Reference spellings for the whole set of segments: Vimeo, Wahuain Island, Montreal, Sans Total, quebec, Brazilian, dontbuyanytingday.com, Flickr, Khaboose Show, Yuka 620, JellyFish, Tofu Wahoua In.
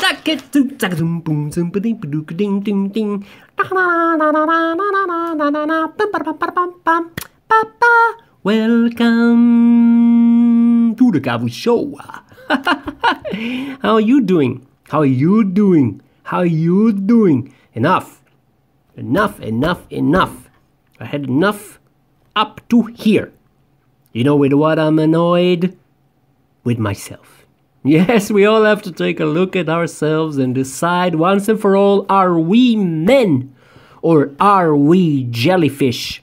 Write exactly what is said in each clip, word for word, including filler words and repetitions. Welcome to the Khaboose Show. How are you doing? How are you doing? How are you doing? Enough. Enough, enough, enough. I had enough up to here. You know with what I'm annoyed? With myself. Yes, we all have to take a look at ourselves and decide once and for all, are we men or are we jellyfish?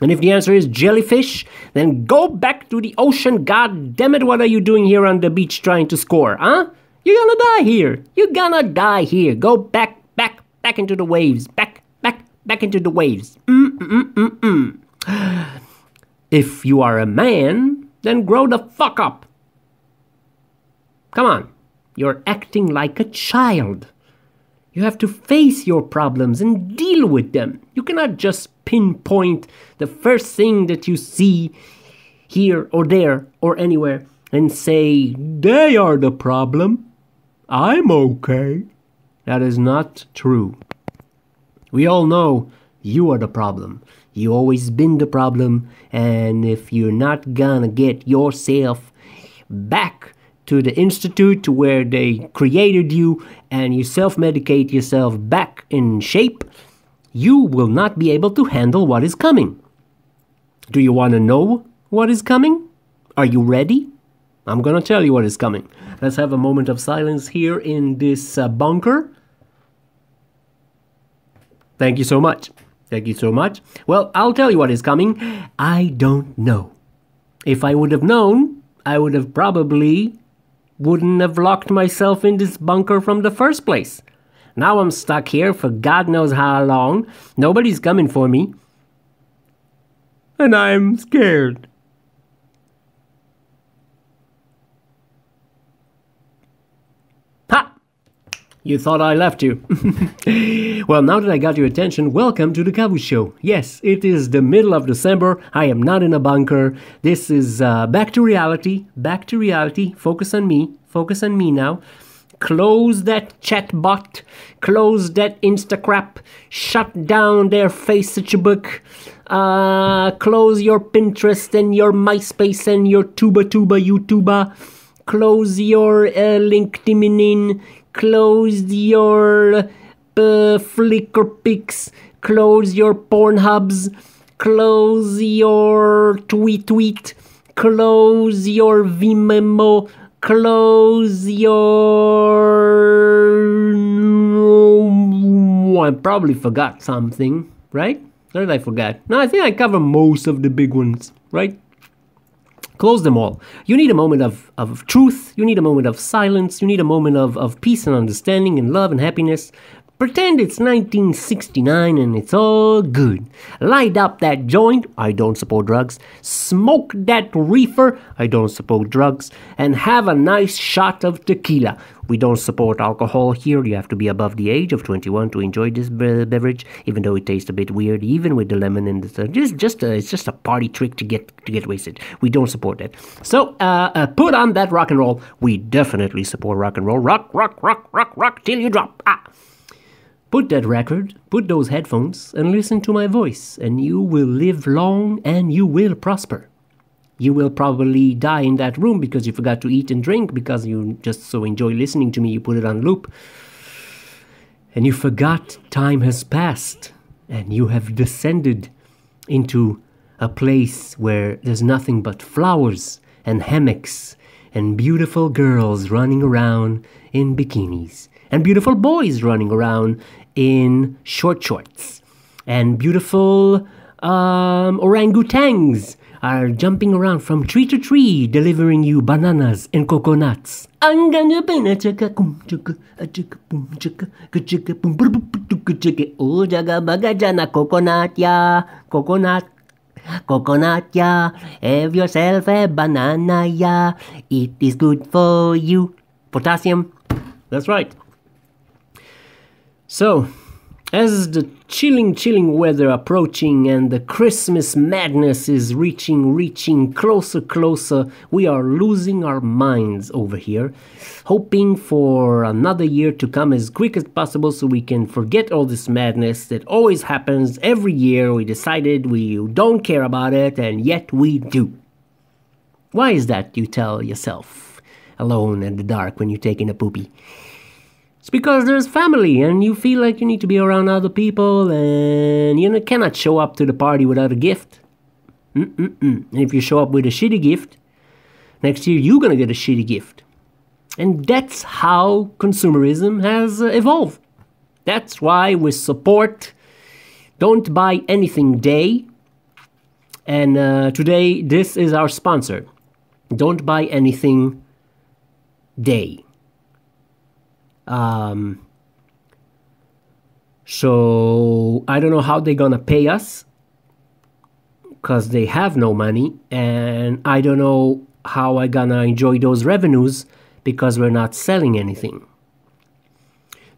And if the answer is jellyfish, then go back to the ocean. God damn it, what are you doing here on the beach trying to score, huh? You're gonna die here. You're gonna die here. Go back, back, back into the waves. Back, back, back into the waves. Mm-mm-mm-mm. If you are a man, then grow the fuck up. Come on, you're acting like a child. You have to face your problems and deal with them. You cannot just pinpoint the first thing that you see here or there or anywhere and say, they are the problem. I'm okay. That is not true. We all know you are the problem. You've always been the problem. And if you're not gonna get yourself back to the institute where they created you and you self-medicate yourself back in shape, you will not be able to handle what is coming. Do you want to know what is coming? Are you ready? I'm gonna tell you what is coming. Let's have a moment of silence here in this uh, bunker. Thank you so much. Thank you so much. Well, I'll tell you what is coming. I don't know. If I would have known, I would have probably wouldn't have locked myself in this bunker from the first place. Now I'm stuck here for God knows how long. Nobody's coming for me. And I'm scared. Ha! You thought I left you. Well, now that I got your attention, welcome to the Khaboose Show. Yes, it is the middle of December. I am not in a bunker. This is uh, back to reality. Back to reality. Focus on me. Focus on me now. Close that chatbot. Close that Instacrap. Shut down their Facebook. Uh, close your Pinterest and your MySpace and your Tuba Tuba YouTuber. Close your uh, LinkedIn. Close your uh, Flickr pics, close your Pornhubs, close your Tweet Tweet, close your Vimeo, close your... Oh, I probably forgot something, right? What did I forget? No, I think I covered most of the big ones, right? Close them all. You need a moment of, of truth. You need a moment of silence. You need a moment of, of peace and understanding and love and happiness. Pretend it's nineteen sixty-nine and it's all good. Light up that joint. I don't support drugs. Smoke that reefer. I don't support drugs. And have a nice shot of tequila. We don't support alcohol here. You have to be above the age of twenty-one to enjoy this beverage, even though it tastes a bit weird, even with the lemon and the... Just, just a, it's just a party trick to get to get wasted. We don't support that. So, uh, uh, put on that rock and roll. We definitely support rock and roll. Rock, rock, rock, rock, rock, till you drop. Ah! Put that record, put those headphones, and listen to my voice, and you will live long and you will prosper. You will probably die in that room because you forgot to eat and drink, because you just so enjoy listening to me, you put it on loop. And you forgot time has passed, and you have descended into a place where there's nothing but flowers and hammocks and beautiful girls running around in bikinis. And beautiful boys running around in short shorts. And beautiful um, orangutans are jumping around from tree to tree, delivering you bananas and coconuts. Coconut, yeah. Coconut. Coconut, yeah. Have yourself a banana, yeah. It is good for you. Potassium. That's right. So, As the chilling chilling weather approaching and the Christmas madness is reaching reaching closer closer, we are losing our minds over here, hoping for another year to come as quick as possible so we can forget all this madness that always happens every year. We decided we don't care about it, and yet we do. Why is that, you tell yourself alone in the dark when you're taking a poopy? It's because there's family and you feel like you need to be around other people, and you cannot show up to the party without a gift. Mm-mm-mm. And if you show up with a shitty gift, next year you're gonna get a shitty gift. And that's how consumerism has evolved. That's why we support Don't Buy Anything Day. And uh, today this is our sponsor, Don't Buy Anything Day. Um, so I don't know how they're gonna pay us, because they have no money, and I don't know how I gonna enjoy those revenues, because we're not selling anything.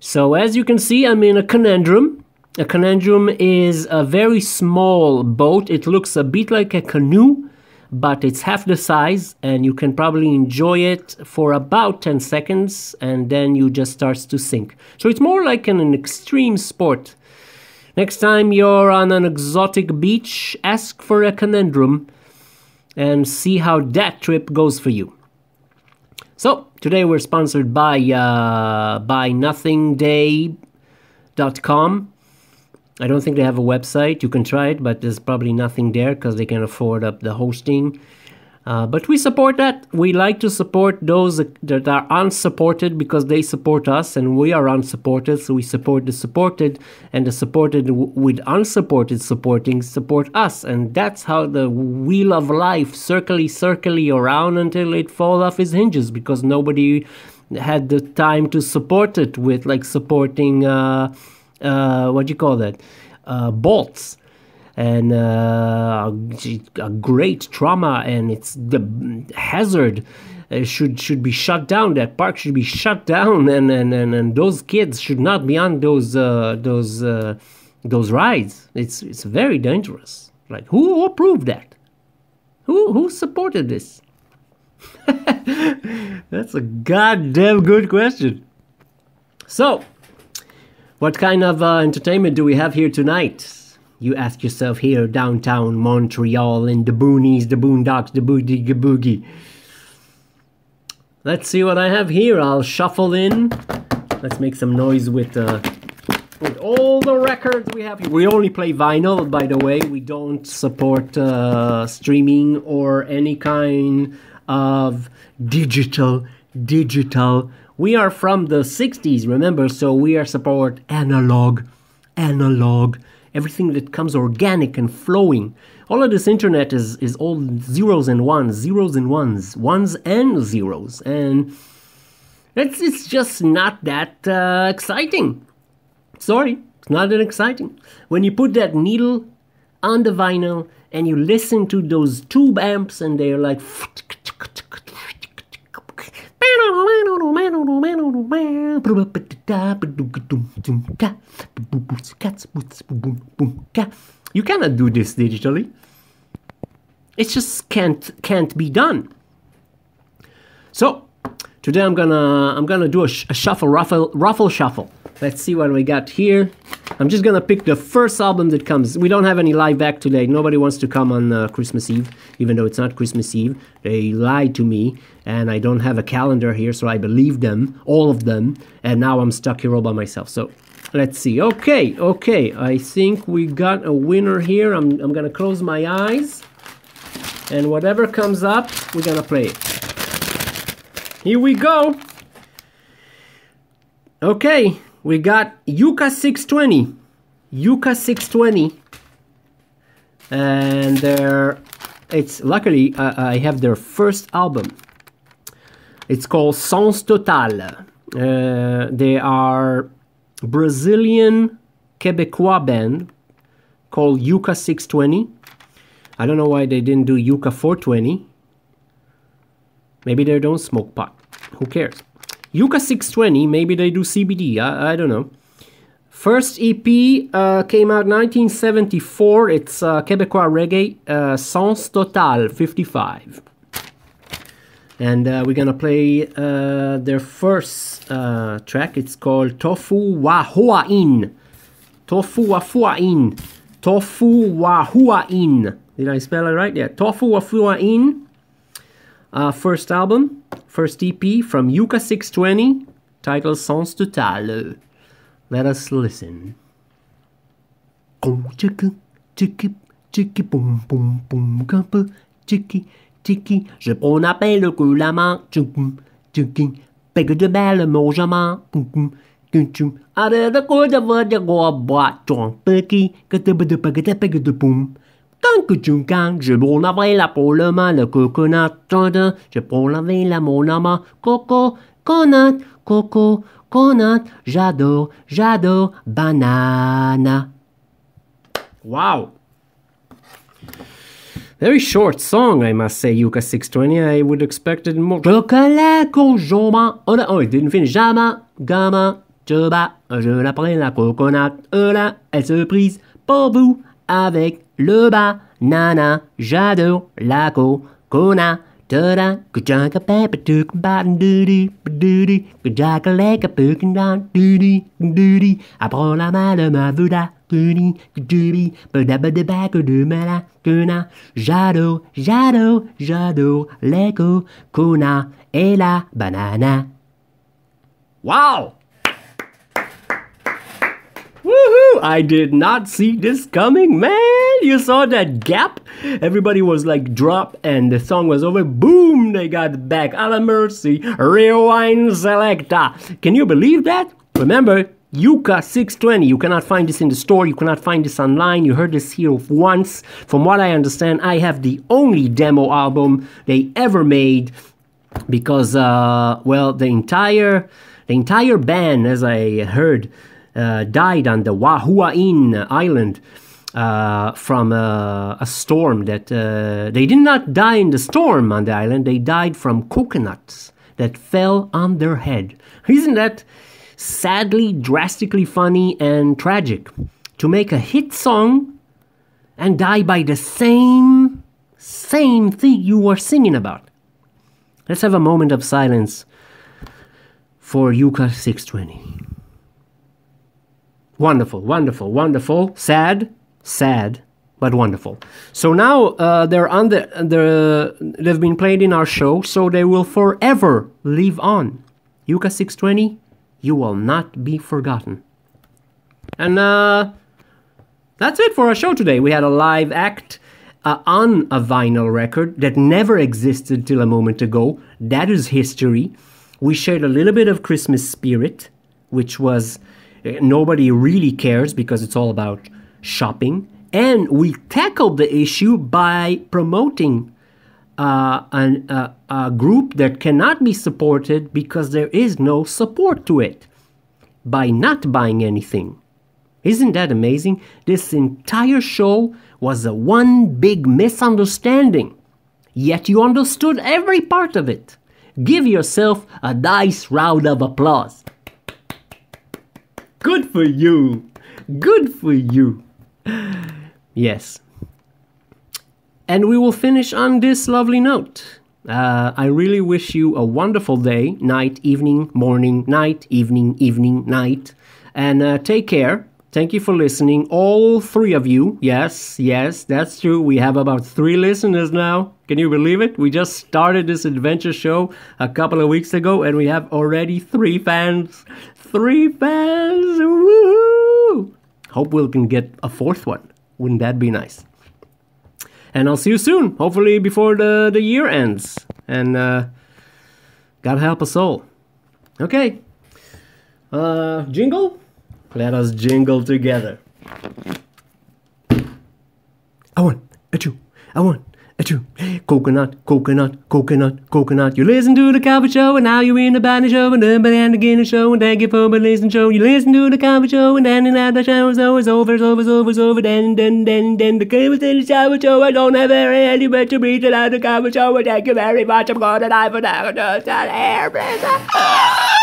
So as you can see, I'm in a conundrum. A conundrum is a very small boat. It looks a bit like a canoe, but it's half the size, and you can probably enjoy it for about ten seconds, and then you just starts to sink. So it's more like an, an extreme sport. Next time you're on an exotic beach, ask for a conundrum and see how that trip goes for you. So today we're sponsored by uh, buy nothing day dot com. I don't think they have a website. You can try it, but there's probably nothing there because they can afford up the hosting. Uh, but we support that. We like to support those that are unsupported because they support us and we are unsupported. So we support the supported, and the supported w with unsupported supporting support us. And that's how the wheel of life circly, circly around until it falls off its hinges, because nobody had the time to support it with like supporting... Uh, Uh, what do you call that? Uh, bolts and uh, a great trauma, and it's the hazard. It should should be shut down. That park should be shut down, and and and, and those kids should not be on those uh, those uh, those rides. It's it's very dangerous. Like, who approved that? Who who supported this? That's a goddamn good question. So. What kind of uh, entertainment do we have here tonight? You ask yourself here, downtown Montreal, in the boonies, the boondocks, the boogie boogie. Let's see what I have here. I'll shuffle in. Let's make some noise with, uh, with all the records we have here. We only play vinyl, by the way. We don't support uh, streaming or any kind of digital, digital. We are from the sixties, remember, so we are support analog, analog, everything that comes organic and flowing. All of this internet is, is all zeros and ones, zeros and ones, ones and zeros, and it's, it's just not that uh, exciting. Sorry, it's not that exciting. When you put that needle on the vinyl and you listen to those tube amps and they're like... You cannot do this digitally. It just can't can't be done. So today I'm gonna I'm gonna do a, sh a shuffle ruffle ruffle shuffle. Let's see what we got here. I'm just gonna pick the first album that comes. We don't have any live act today. Nobody wants to come on uh, Christmas Eve, even though it's not Christmas Eve. They lied to me, and I don't have a calendar here, so I believe them, all of them, and now I'm stuck here all by myself. So let's see. Okay, okay, I think we got a winner here. I'm, I'm gonna close my eyes, and whatever comes up, we're gonna play it. Here we go. Okay. We got Yuka six twenty, Yuka six twenty, and their, it's luckily uh, I have their first album. It's called Sans Total. Uh, they are Brazilian Quebecois band called Yuka six twenty. I don't know why they didn't do Yuka four twenty. Maybe they don't smoke pot. Who cares? Yuka six twenty, maybe they do C B D, I, I don't know. First E P uh, came out nineteen seventy-four. It's uh, Quebecois reggae, uh, Sans Total fifty-five. And uh, we're gonna play uh, their first uh, track. It's called Tofu Wahoua In. Tofu Wahoua In. Tofu Wahoua In. Did I spell it right? Yeah. Tofu Wahoua In. Uh, first album, first E P from Yuka six twenty, titled Sans Total. Let us listen. Je prends un appel que la main, pègue de belle mon jamin, à la cour de voix de roi bois, ton petit, que te pègue de poum. Quand que tu cannes, je prends la vraie la pour le mal, le coconut, je prends la vraie la mon amant, coco, conat, coco, conat, j'adore, j'adore, banana. Wow! Very short song, I must say, Yuka six twenty. I would expect it more. Oh, it didn't finish. Jama, gamin, je bats, je la prends la coconut. Là, elle se prise pour vous avec le bas. Nana, j'adore la coconut. Tada, kajaka pepper took batten duty, duty, kajaka leg a pookin' down, duty, duty. I prends la main de ma voda, duty, duty, bedabba de back of the mala, kuna. J'adore, j'adore, j'adore, leko, kuna, et la banana. Wow! Woohoo! I did not see this coming, man! You saw that gap? Everybody was like drop and the song was over. Boom! They got back. A la mercy. Rewind selecta. Can you believe that? Remember, Yuka six twenty. You cannot find this in the store. You cannot find this online. You heard this here once. From what I understand, I have the only demo album they ever made because, uh, well, the entire, the entire band, as I heard, Uh, died on the Wahuain Island uh, from uh, a storm that... Uh, they did not die in the storm on the island. They died from coconuts that fell on their head. Isn't that sadly, drastically funny and tragic? To make a hit song and die by the same, same thing you were singing about. Let's have a moment of silence for Yuka six twenty. Wonderful, wonderful, wonderful. Sad, sad, but wonderful. So now uh, they're on the, the, they've been played in our show, so they will forever live on. Yuka six twenty, you will not be forgotten. And uh, that's it for our show today. We had a live act uh, on a vinyl record that never existed till a moment ago. That is history. We shared a little bit of Christmas spirit, which was... Nobody really cares because it's all about shopping. And we tackled the issue by promoting uh, an, uh, a group that cannot be supported because there is no support to it by not buying anything. Isn't that amazing? This entire show was a one big misunderstanding. Yet you understood every part of it. Give yourself a nice round of applause. Good for you. Good for you. Yes. And we will finish on this lovely note. Uh, I really wish you a wonderful day, night, evening, morning, night, evening, evening, night. And uh, take care. Thank you for listening. All three of you. Yes, yes, that's true. We have about three listeners now. Can you believe it? We just started this adventure show a couple of weeks ago and we have already three fans. Three fans! Woohoo! Hope we can get a fourth one. Wouldn't that be nice? And I'll see you soon. Hopefully before the, the year ends. And uh, God help us all. Okay. Uh, jingle? Let us jingle together. I want a two. I want a two. Coconut, coconut, coconut, coconut. You listen to the Khaboose Show, and now you're in the Banana Show, and then banana again the show, and thank you for the listening show. You listen to the Khaboose Show, and then another show is over, it's over, it's over, it's over, it's over. Then, then, then, then the Khaboose in the Khaboose Show. I don't have very any much to read. I the Khaboose Show, and thank you very much. I'm gonna die for that.